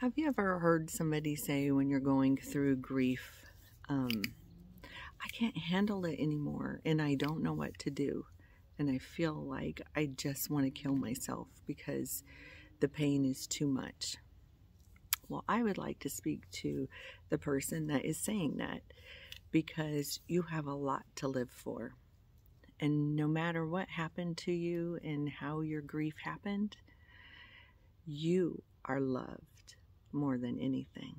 Have you ever heard somebody say when you're going through grief, I can't handle it anymore and I don't know what to do and I feel like I just want to kill myself because the pain is too much? Well, I would like to speak to the person that is saying that, because you have a lot to live for. And no matter what happened to you and how your grief happened, you are loved more than anything.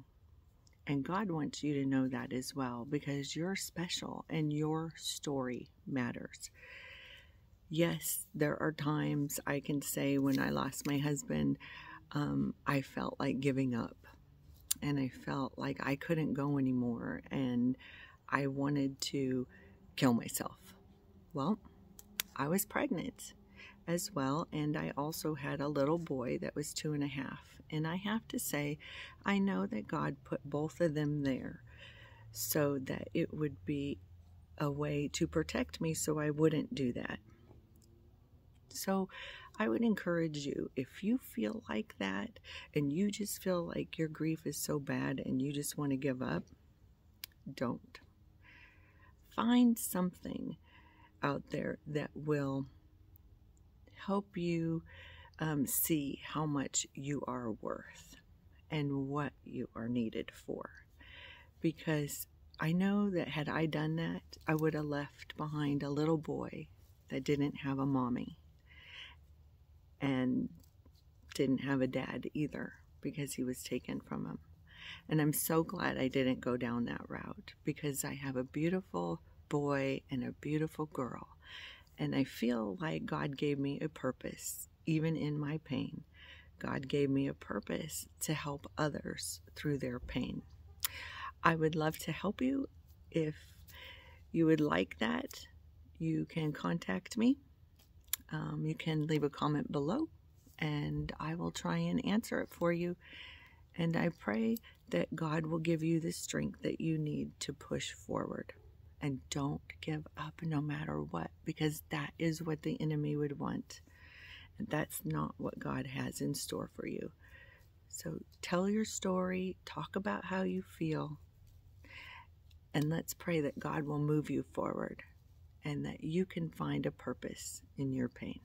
And God wants you to know that as well, because you're special and your story matters. Yes, there are times I can say when I lost my husband, I felt like giving up and I felt like I couldn't go anymore and I wanted to kill myself. Well, I was pregnant as well, and I also had a little boy that was 2.5, and I have to say, I know that God put both of them there so that it would be a way to protect me so I wouldn't do that. So I would encourage you, if you feel like that and you just feel like your grief is so bad and you just want to give up, don't. Find something out there that will help you see how much you are worth and what you are needed for. Because I know that had I done that, I would have left behind a little boy that didn't have a mommy and didn't have a dad either, because he was taken from him. And I'm so glad I didn't go down that route, because I have a beautiful boy and a beautiful girl. And I feel like God gave me a purpose, even in my pain. God gave me a purpose to help others through their pain. I would love to help you. If you would like that, you can contact me. You can leave a comment below, and I will try and answer it for you. And I pray that God will give you the strength that you need to push forward. And don't give up no matter what, because that is what the enemy would want. And that's not what God has in store for you. So tell your story, talk about how you feel, and let's pray that God will move you forward and that you can find a purpose in your pain.